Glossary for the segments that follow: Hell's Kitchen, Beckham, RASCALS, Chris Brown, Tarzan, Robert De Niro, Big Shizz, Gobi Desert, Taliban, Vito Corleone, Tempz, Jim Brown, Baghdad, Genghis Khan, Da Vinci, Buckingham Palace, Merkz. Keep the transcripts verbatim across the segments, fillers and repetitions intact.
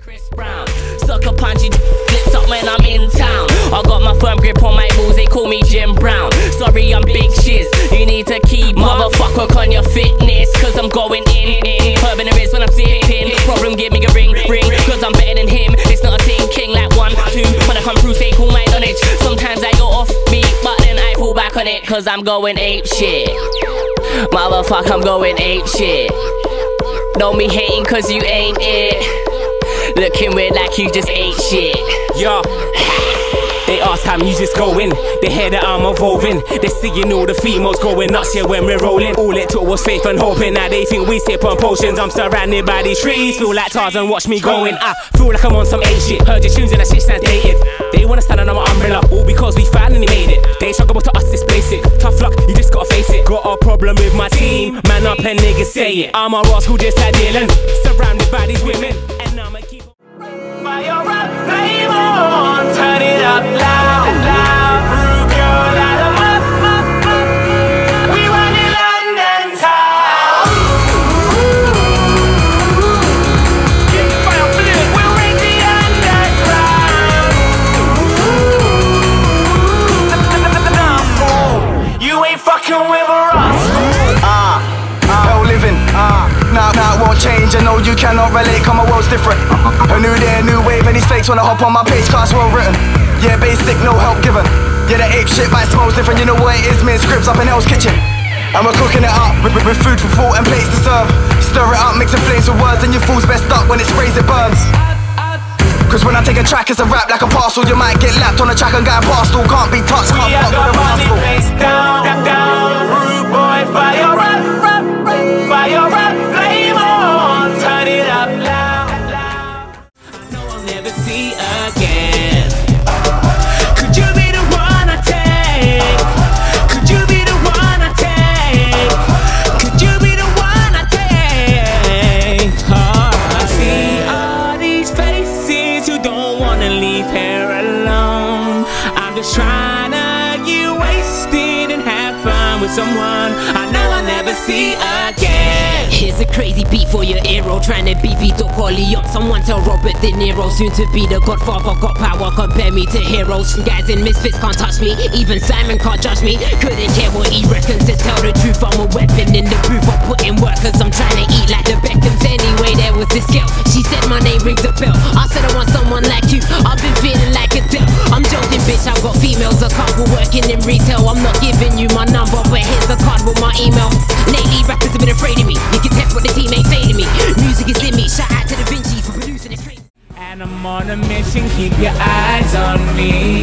Chris Brown, suck up on your lips up when I'm in town. I got my firm grip on my balls, they call me Jim Brown. Sorry, I'm Big Shizz, you need to keep motherfucker on your fitness, cause I'm going in, in. Curb in the wrist when I'm sipping. Problem, give me a ring, ring, cause I'm better than him. It's not a thing, king like one, two. When I come through, they call my knowledge. Sometimes I go off beat, but then I fall back on it, cause I'm going ape shit. Motherfucker, I'm going ape shit. Don't be hating cause you ain't it. Looking weird like you just ate shit. Yo, they ask how music's going. They hear that I'm evolving. They're seeing all the females going nuts here when we're rolling. All it took was faith and hoping. Now they think we sip on potions. I'm surrounded by these trees. Feel like Tarzan, watch me going. I feel like I'm on some ape shit. Heard your tunes and that shit sounds dated. They wanna stand under my umbrella, all because we finally made it. They ain't struggle to us, it's basic. Tough luck, you just gotta face it. Got a problem with my team, man up and niggas say it. I'm a rascal just like Dylan, surrounded by these women. And I'ma keep by your rap flame on, turn it up loud, loud, rude girl, out of my, my, my, my. We run in London town. Get the fire blue, we'll ring the underground. You ain't fucking with a rascal. Ah, ah, no living, ah, nah, nah, won't change, I know you cannot relate, come on, world's different. A new day, a new wave, and these fakes wanna hop on my page, cause well written. Yeah, basic, no help given. Yeah, the ape shit might smell different, you know what it is, man, scripts up in Hell's Kitchen. And we're cooking it up, with, with food for thought and plates to serve. Stir it up, mixing flames with words, and you fools best up when it sprays, it burns. Cause when I take a track, it's a rap like a parcel, you might get lapped on a track and get a parcel. Can't be touched, can't fuck with a parcel. Face down, down, down, rude boy, fire rap, rap, fire rap, flame on, turn it up loud. Tryna get wasted and have fun with someone I know I'll never see again. Here's a crazy beat for your hero, trying to be Vito Corleone. Someone tell Robert De Niro, soon to be the godfather, got power, compare me to heroes. Guys in misfits can't touch me, even Simon can't judge me. Couldn't care what he reckons, to tell the truth I'm a weapon in the booth. I put in work cause I'm trying to eat like the Beckhams. Anyway, there was this girl, she said my name rings a bell. I said I want someone like you, I've been feeling like a devil. I'm joking bitch, I've got females, a couple working in retail. I'm not giving you my number, but here's a card with my email. Lately rappers have been afraid of me, you can test what the teammates say to me. Music is in me, shout out to Da Vinci for producing this crazy. And I'm on a mission, keep your eyes on me.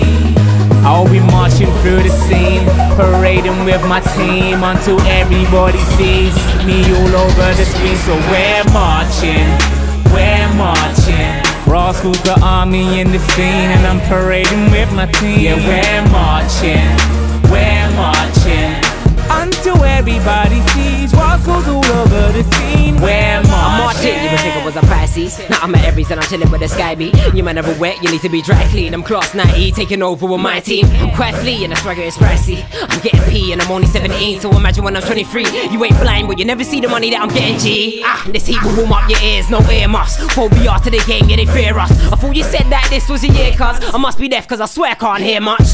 I'll be marching through the scene, parading with my team until everybody sees me all over the street. So we're marching, we're marching. Rascals, the army in the scene, and I'm parading with my team. Yeah, we're marching, we're marching, until everybody sees Rascals all over the scene. We're marching. You would think I was a Pisces, now I'm at Aries and I'm chilling with the sky beat. You man never wet, you need to be dry clean. I'm class ninety, taking over with my team. I'm quietly and the swagger is pricey. I'm getting P and I'm only seventeen, so imagine when I'm twenty-three. You ain't blind, but you never see the money that I'm getting, G. Ah, this heat will warm up your ears, no earmuffs. Phobia to the game, yeah they fear us. I thought you said that this was a year, cuz I must be deaf, cuz I swear I can't hear much.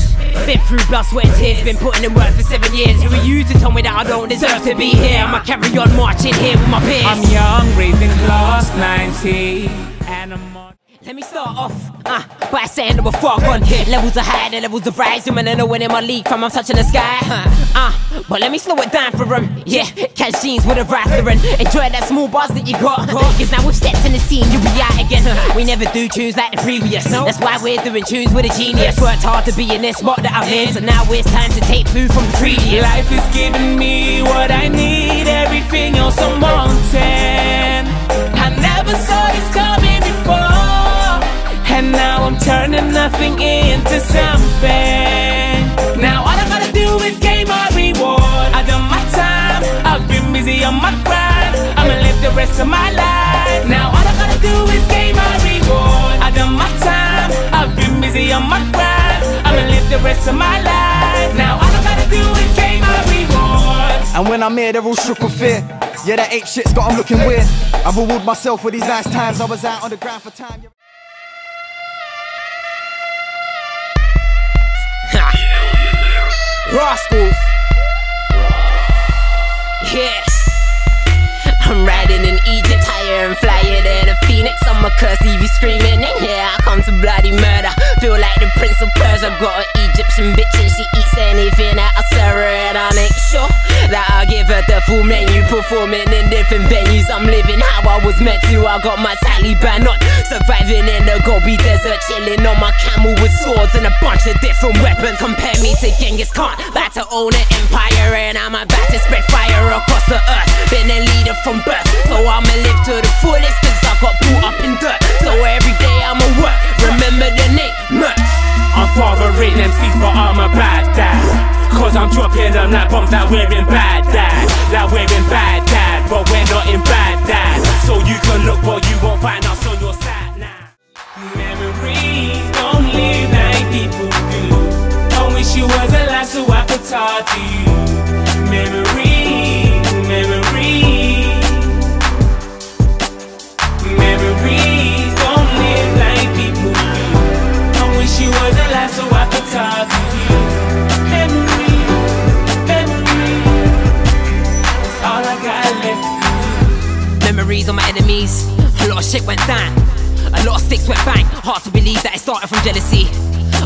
Been through blood, sweat and tears, been putting in work for seven years. Who are you to tell me that I don't deserve to be here? I'ma carry on marching here with my peers. I'm young, breathing glass, ninety, and I'm on. Let me start off uh, by saying that we're far gone. Levels are high, the levels are rising. Man, I know when in my league from I'm touching the sky. uh, uh, But let me slow it down for them. Yeah, cash jeans with a rifle and enjoy that small bars that you got. Cause now we've stepped in the scene, you'll be out again. We never do tunes like the previous, no? That's why we're doing tunes with a genius. Worked hard to be in this spot that I'm in, so now it's time to take food from the previous. Life is giving me what I need, everything else I'm wanting. I never saw this coming before, and now I'm turning nothing into something. Now all I gotta do is gain my reward. I've done my time, I've been busy on my grind. I'ma live the rest of my life. Now all I gotta do is gain my reward. I've done my time, I've been busy on my grind. I'ma live the rest of my life. Now all I gotta do is gain my reward. And when I'm here they're all shook with fear. Yeah, that ape shit's got 'em looking weird. I've rewarded myself with these last times I was out on the ground for time. Rascals. Yes, I'm riding in Egypt, higher and flyer than a phoenix. I'm a curse, Evie screaming, and yeah, I come to bloody murder. Feel like the Prince of Persia. Got an Egyptian bitch and she eats anything that I serve her, and I make sure that I give her the full menu. Performing in different venues, I'm living how I was meant to. I got my Taliban on, surviving in the Gobi Desert, chilling on my camel with swords and a bunch of different weapons. Compare me to Genghis Khan, about to own an empire, and I'm about to spread fire across the earth. Been a leader from birth, so I'ma live to the fullest, cause I got brought up in dirt. So every day I'ma work, remember the name Merkz. I'm fathering M Cs, but I'm a badass, cause I'm dropping on that bomb that we're in Baghdad. That we're in Baghdad, but we're not in Baghdad. So you can look what you won't find us on your side now. Memories don't live like people do. I wish you was alive so I could talk to you. Memories, memories, memories don't live like people do. I wish you was alive so I could talk to you. Memories, memories, all I got left. Memories are my enemies. A lot of shit went down, a lot of sticks went bang. Hard to believe that it started from jealousy.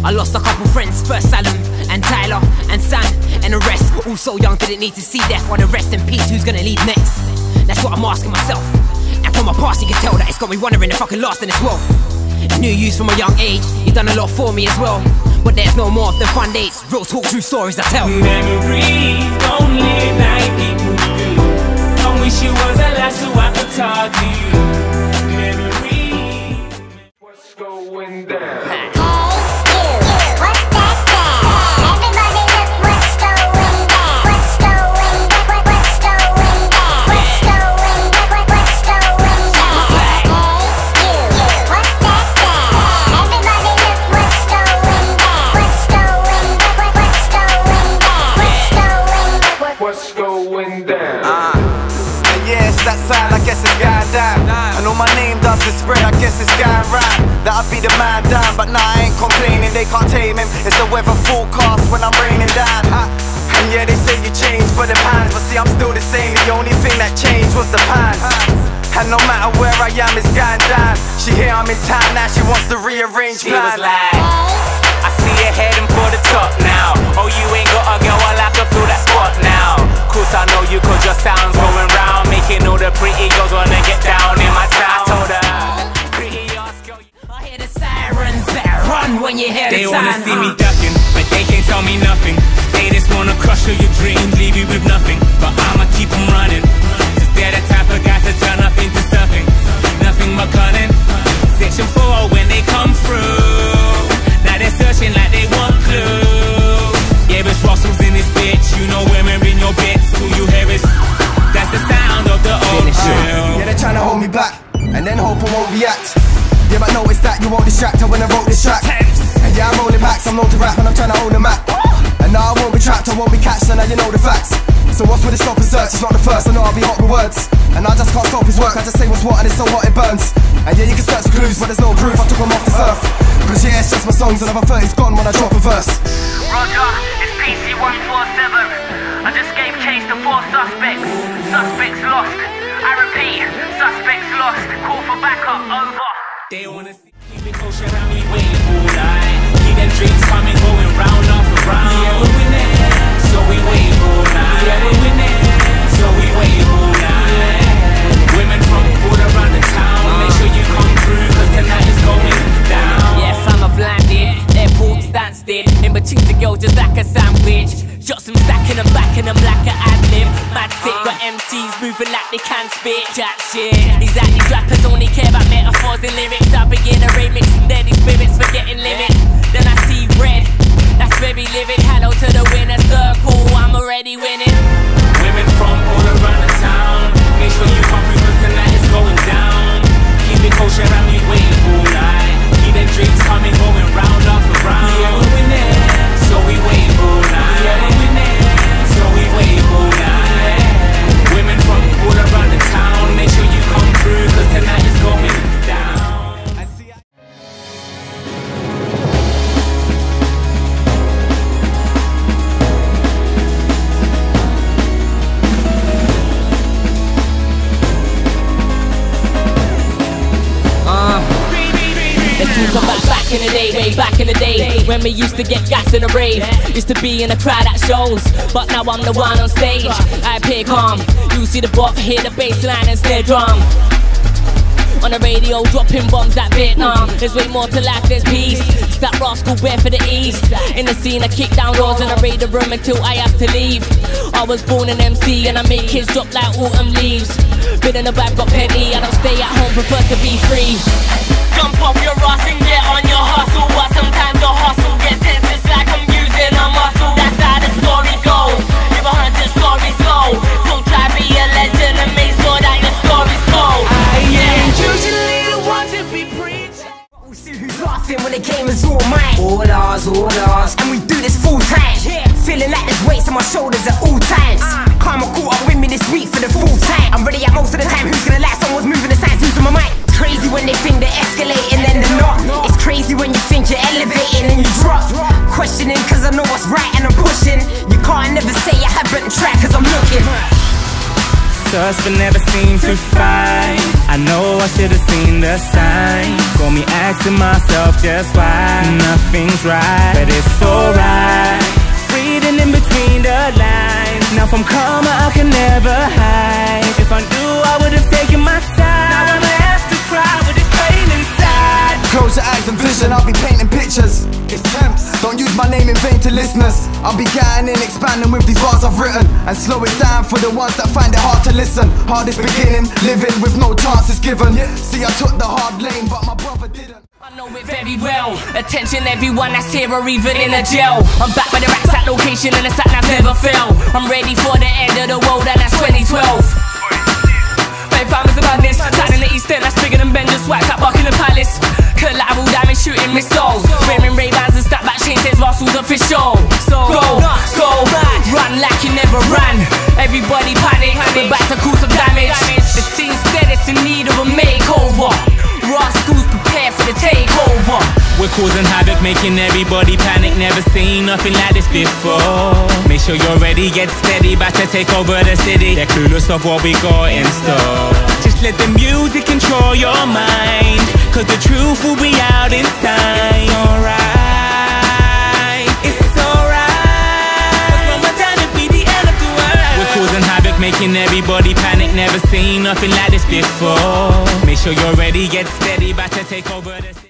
I lost a couple friends, first Salem and Tyler and Sam and the rest. All so young, didn't need to see death. While the rest in peace, who's gonna leave next? That's what I'm asking myself. And from my past you can tell that it's got me wondering if I can last in this world. New youths from a young age, you've done a lot for me as well. But there's no more than fun dates, real talk, true stories I tell. Memories don't live like people do. I wish you was alive so I could talk to you. Memories. What's going down? My name does it spread, I guess it's guy right. That I be the mad dime, but nah, I ain't complaining. They can't tame him, it's the weather forecast when I'm raining down. I, and yeah, they say you change for them hands, but see, I'm still the same. The only thing that changed was the pants. And no matter where I am, it's gone down. She here, I'm in town now, she wants to rearrange plans. She was like, I see you heading for the top now. Oh, you ain't got a girl, I'll have to fill that spot now. Cause I know you, cause your sound's going round, making all the pretty girls wanna get down in my town. I hear the sirens that run when you hear the siren. They wanna see me ducking, but they can't tell me nothing. They just wanna crush all your dreams, leave you with nothing. But I'ma keep them running, cause they're the type of guys that turn up into something. Nothing but cunning. Section four when they come through, now they're searching like they want clues. Yeah, but Russell's in this bitch, you know where we're in your bits. Who you hear is, that's the sound of the old drill. Yeah, they're trying to hold me back, and then hope I won't react. Yeah, but notice that you won't distract her when I wrote this track. And yeah, I'm rolling back, I'm known to rap when I'm trying to hold them back. And now I won't be trapped, I won't be catched, so now you know the facts. So what's with the stop and search, it's not the first, I know I'll be hot with words. And I just can't stop his work, I just say what's what and it's so hot it burns. And yeah, you can search clues, but there's no proof I took them off this earth. Cause yeah, it's just my songs, another thirty's gone when I drop a verse. Roger, it's P C one four seven. I just gave chase to four suspects. Suspects lost. I repeat, suspects lost. Call for backup, over. They wanna see me close around me waiting all night. Keep them dreams coming, going round after round. Yeah, we're winning, so we wait all night. Yeah, we're winning, so we wait all night. Women from all around the town, make sure you come through, cause the night is going down. Yes, I'm a blinded, their ball stands dead. In between the girls just like a sandwich. Shot some stack in the back and I'm like an ad-lib. Mad sick, but M Cs moving like they can spit jack shit. These active rappers only care about metaphors and lyrics. I begin to remix and then these spirits forgetting limits. Then I see red, that's very livid. Hello to the winner circle, I'm already winning. Women from all around the town, make sure you come through cause the night is going down. Keep it kosher and we waiting all night. Keep them dreams coming, going round after round. Yeah, we're winning, so we wait all night. Yeah, we're winning, so we wait all night. Women from all around way back in the day when we used to get gas in a rave. Used to be in a crowd at shows, but now I'm the one on stage. I appear calm, you see the bop, hear the bass line and snare drum. On the radio, dropping bombs like Vietnam. There's way more to life, there's peace. It's that rascal bear for the east. In the scene, I kick down doors and I raid the room until I have to leave. I was born an M C and I make kids drop like autumn leaves. Been in the bag, got plenty. I don't stay at home, prefer to be free. Jump off your ass and get on your hustle. But sometimes the hustle gets tense. It's like I'm using a muscle. That's how the story goes. You've a hundred stories low. Don't try be a legend and make sure that your story's gold. Usually the ones that be preaching. We'll see who's laughing when the game is all mine. All ours, all ours, and we do this full time. Yeah. Feeling like there's weights on my shoulders at all times. Uh. Karma caught up with me this week for the full time. I'm ready out most of the time. Who's gonna last? Someone's moving the signs, who's on my mic? Crazy when they think they're escalating and they're not. It's crazy when you think you're elevating and you drop. Questioning cause I know what's right and I'm pushing. You can't never say I haven't tried cause I'm looking. Us but never seem to fight. I know I should've seen the sign. Got me asking myself just why nothing's right, but it's alright. Reading in between the lines. Now from karma I can never hide. If I knew I would've taken my time. Now I'm gonna have to cry with this pain inside. Close your eyes and vision, I'll be painting pictures. It's Tempz. Don't use my name in vain to listeners. I'll be guiding and expanding with these bars I've written, and slow it down for the ones that find it hard to listen. Hardest beginning, living with no chances given. See, I took the hard lane, but my brother didn't. I know it very well. Attention everyone that's here or even in a jail. I'm back with the racks at location and the sack I've never fell. I'm ready for the end of the world and that's twenty twelve. Babe, I was about this. Tied in the East End, that's bigger than Ben, just whacked at Buckingham Palace. Collateral diamond shooting missiles. Wearing Ray-Bans and snap back chains, says Russell's official. So go, go, run like you never ran. Everybody panic, we're back to cause some damage. The scene's dead, it's in need of a makeover. Rascals prepare for the takeover. We're causing havoc, making everybody panic. Never seen nothing like this before. Make sure you're ready, get steady, about to take over the city. They're clueless of what we got in store. Just let the music control your mind, cause the truth will be out in time. It's alright, it's alright, cause one more time to be the end of the world. We're causing havoc, making everybody panic. Never seen nothing like this before. Make sure you're ready, get steady, about to take over the city.